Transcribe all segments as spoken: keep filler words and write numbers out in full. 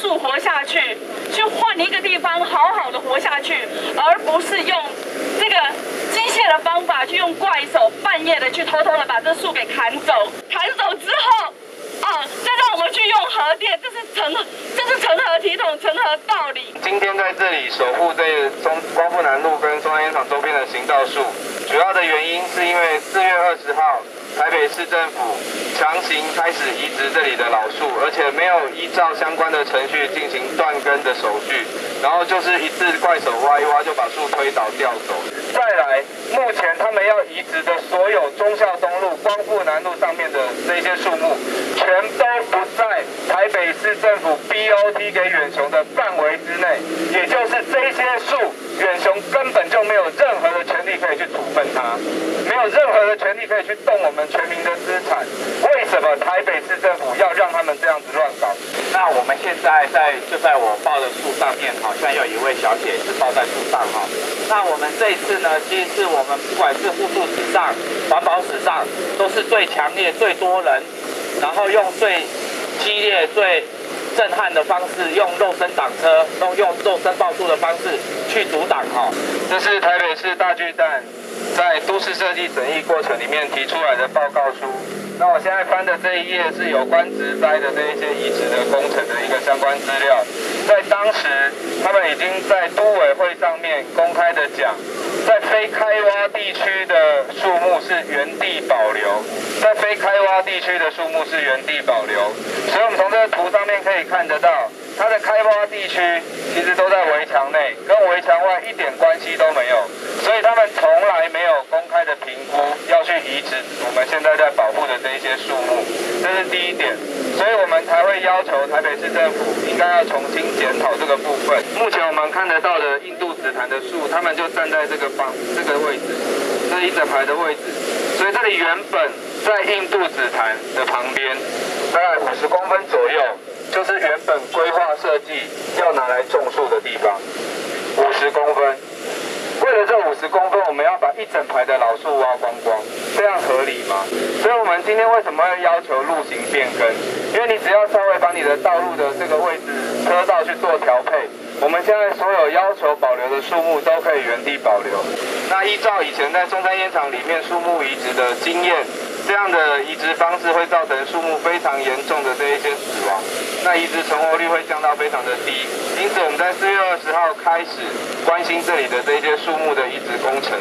速活下去，去换一个地方好好的活下去，而不是用这个机械的方法去用怪手半夜的去偷偷的把这树给砍走。砍走之后，啊，再让我们去用核电，这是成这是成何体统，成何道理？今天在这里守护这中光复南路跟中山烟厂周边的行道树，主要的原因是因为四月二十号。 台北市政府强行开始移植这里的老树，而且没有依照相关的程序进行断根的手续，然后就是一次怪手挖一挖就把树推倒吊走。再来，目前他们要移植的所有忠孝东路、光复南路上面的这些树木，全都不在台北市政府 B O T 给远雄的范围之内，也就是这些树，远雄根本就没有任何的权利可以去处分它，没有任何的权利可以去动我们。 全民的资产，为什么台北市政府要让他们这样子乱搞？那我们现在在就在我抱的树上面，好像有一位小姐是抱在树上哈。那我们这一次呢，其实是我们不管是护树史上、环保史上，都是最强烈、最多人，然后用最激烈、最震撼的方式，用肉身挡车，用用肉身抱树的方式去阻挡哈。这是台北市大巨蛋。 在都市设计审议过程里面提出来的报告书，那我现在翻的这一页是有关植栽的这一些移植的工程的一个相关资料，在当时他们已经在都委会上面公开的讲，在非开挖地区的树木是原地保留，在非开挖地区的树木是原地保留，所以我们从这个图上面可以看得到。 它的开挖地区其实都在围墙内，跟围墙外一点关系都没有，所以他们从来没有公开的评估要去移植我们现在在保护的这一些树木，这是第一点，所以我们才会要求台北市政府应该要重新检讨这个部分。目前我们看得到的印度紫檀的树，他们就站在这个方这个位置，这一整排的位置，所以这里原本在印度紫檀的旁边，大概五十公分左右。 就是原本规划设计要拿来种树的地方，五十公分。为了这五十公分，我们要把一整排的老树挖光光，这样合理吗？所以我们今天为什么要要求路型变更？因为你只要稍微把你的道路的这个位置、车道去做调配，我们现在所有要求保留的树木都可以原地保留。那依照以前在中山烟厂里面树木移植的经验。 这样的移植方式会造成树木非常严重的这一些死亡，那移植成活率会降到非常的低。因此，我们在四月二十号开始关心这里的这一些树木的移植工程。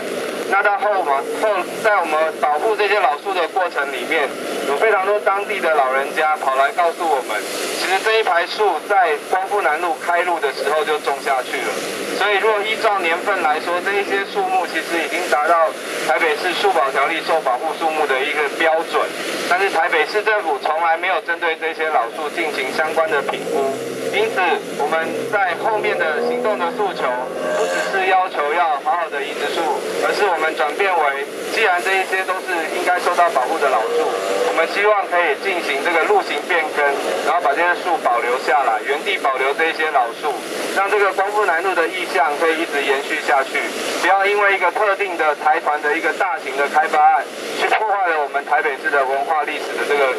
那到后嘛后，在我们保护这些老树的过程里面，有非常多当地的老人家跑来告诉我们，其实这一排树在光复南路开路的时候就种下去了。所以，如果依照年份来说，这一些树木其实已经达到台北市树保条例受保护树木的一个。 标准，但是台北市政府从来没有针对这些老树进行相关的评估，因此我们在后面的行动的诉求，不只是要求要好好的移植树，而是我们转变为，既然这一些都是应该受到保护的老树，我们希望可以进行这个路型变更，然后把这些树保留下来，原地保留这一些老树，让这个光复南路的意向可以一直延续下去，不要因为一个特定的财团的一个大型的开发案，去破坏了我们。 台北市的文化历史的这个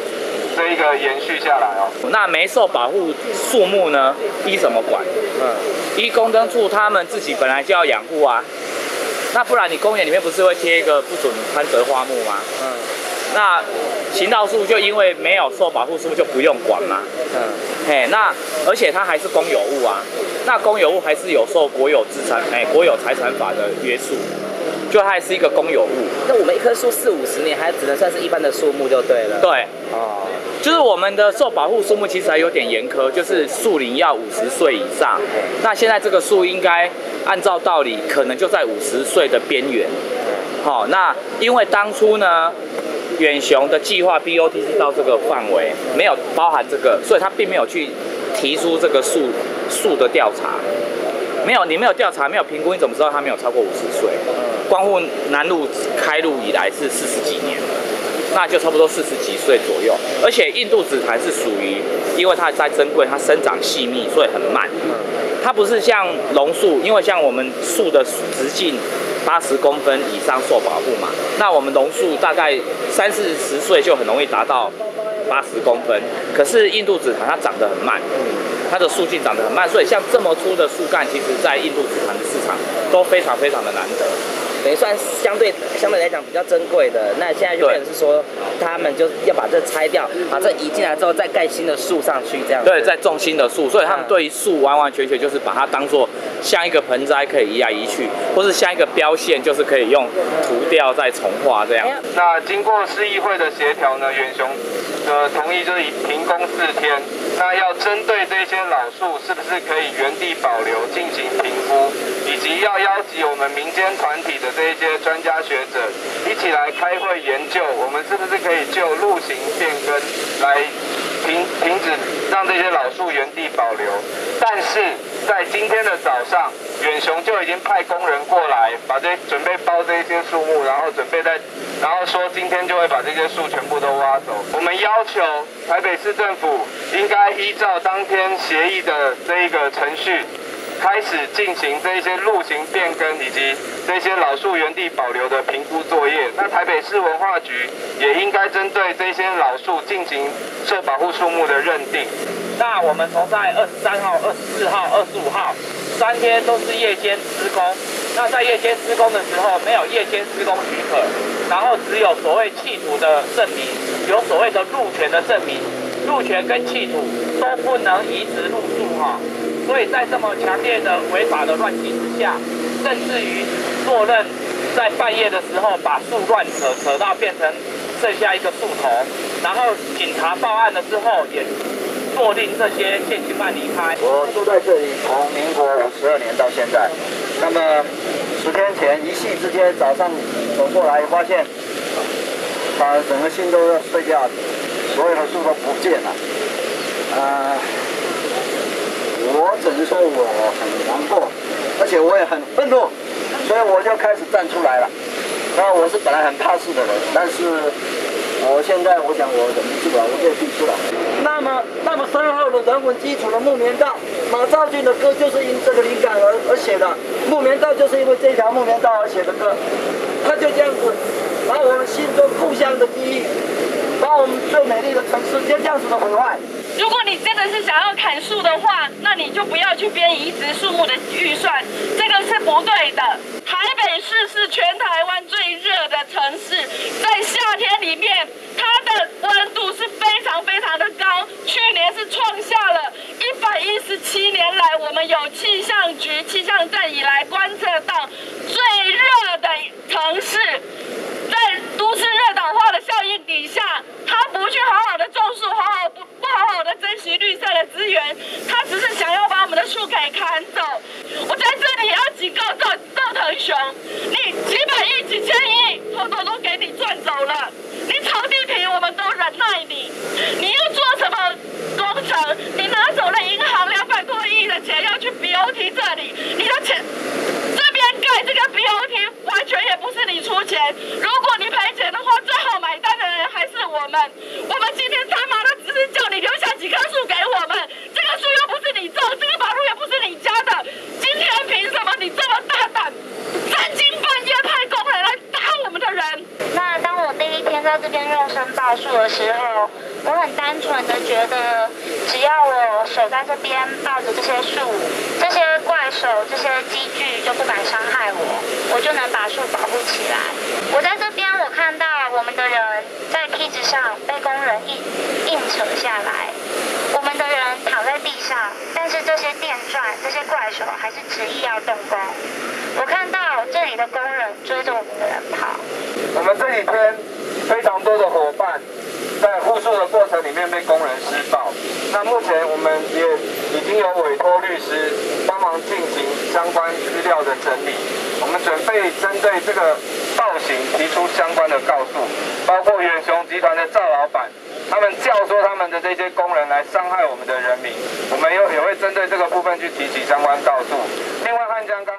这一个延续下来哦。那没受保护树木呢，依什么管？嗯，依公登处他们自己本来就要养护啊。那不然你公园里面不是会贴一个不准攀折花木吗？嗯。那行道树就因为没有受保护树就不用管嘛。嗯。哎，那而且它还是公有物啊。那公有物还是有受国有资产哎国有财产法的约束。 就它也是一个公有物，那我们一棵树四五十年，还只能算是一般的树木就对了。对，哦，就是我们的受保护树木其实还有点严苛，就是树龄要五十岁以上。那现在这个树应该按照道理，可能就在五十岁的边缘。好、哦，那因为当初呢，远雄的计划 B O T 是到这个范围，没有包含这个，所以他并没有去提出这个树树的调查。 没有，你没有调查，没有评估，你怎么知道他没有超过五十岁？光复南路开路以来是四十几年了，那就差不多四十几岁左右。而且印度紫檀是属于，因为它在珍贵，它生长细密，所以很慢。它不是像榕树，因为像我们树的直径八十公分以上受保护嘛，那我们榕树大概三四十岁就很容易达到八十公分，可是印度紫檀它长得很慢。它的数据长得很慢，所以像这么粗的树干，其实在印度紫檀的市场都非常非常的难得，等于算相对相对来讲比较珍贵的。那现在就变成是说，他们就要把这拆掉，把这移进来之后再盖新的树上去，这样对，再种新的树。所以他们对于树完完全全就是把它当做像一个盆栽可以移来移去，或是像一个标线，就是可以用涂掉再重画这样。那经过市议会的协调呢，远雄呃同意就是停工四天。那要针对这些老树，是不是可以原地保留进行评估，以及要邀集我们民间团体的这一些专家学者一起来开会研究，我们是不是可以就路型变更来停停止让这些老树原地保留？但是在今天的早上，远雄就已经派工人过来，把这准备包这些树木，然后准备在，然后说今天就会把这些树全部都挖走。我们要求台北市政府应该依照当天协议的这一个程序，开始进行这一些路型变更以及这些老树原地保留的评估作业。那台北市文化局也应该针对这些老树进行受保护树木的认定。那我们从在二十三号、二十四号、二十五号三天都是夜间施工。那在夜间施工的时候，没有夜间施工许可，然后只有所谓企图的证明，有所谓的路权的证明。路权跟企图都不能移植入住哈，所以在这么强烈的违法的乱纪之下，甚至于落任在半夜的时候把树乱扯扯到变成剩下一个树头，然后警察报案了之后也落令这些现行犯离开。我住在这里从民国五十二年到现在，那么十天前一夕之间早上走过来发现，把整个心都要碎掉了。所有的树都不见了，呃，我只能说我很难过，而且我也很愤怒，所以我就开始站出来了。那我是本来很怕事的人，但是我现在我想我忍不住了，我就必须了。那么，那么深厚的人文基础的木棉道，马兆骏的歌就是因这个灵感而而写的，木棉道就是因为这条木棉道而写的歌，他就这样子把我们心中故乡的记忆。把我们最美丽的城市就这样子的毁坏。如果你真的是想要砍树的话，那你就不要去编移植树木的预算，这个是不对的。台北市是全台湾最热的城市，在夏天里面，它的温度是非常非常的高。去年是创下了一百一十七年来我们有气象局气象站以来观测到最热的城市。在都市热岛化的效应底下，他不去好好的种树，好好不不好好的珍惜绿色的资源，他只是想要把我们的树给砍走。我在这里也要警告赵赵腾雄，你几百亿、几千亿，统统都给你赚走了。你炒地皮我们都忍耐你，你又做什么工程？你拿走了银行两百多亿的钱要去 B O T 这里，你的钱。盖这个 B O T 完全也不是你出钱，如果你赔钱的话，最后买单的人还是我们。我们今天他妈的只是叫你留下几棵树给我们，这个树又不是你种，这个马路也不是你家的，今天凭什么你这么大胆，三更半夜派工人来打我们的人？那当我第一天在这边用身抱树的时候，我很单纯的觉得，只要我守在这边抱着这些树，这些怪手、这些机具就不敢伤害我，我就能把树保护起来。我在这边，我看到我们的人在梯子上被工人硬硬扯下来，我们的人躺在地上，但是这些电钻、这些怪手还是执意要动工。我看到这里的工人追着我们的人跑。我们这几天非常多的伙伴。在护树的过程里面被工人施暴，那目前我们也已经有委托律师帮忙进行相关资料的整理，我们准备针对这个暴行提出相关的告诉，包括远雄集团的赵老板，他们教唆他们的这些工人来伤害我们的人民，我们也会针对这个部分去提起相关告诉。另外汉江刚。